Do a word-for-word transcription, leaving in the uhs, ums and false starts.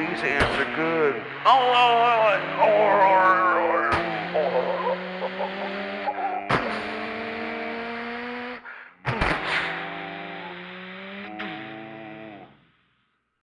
these ants are good. Oh, oh, oh, oh.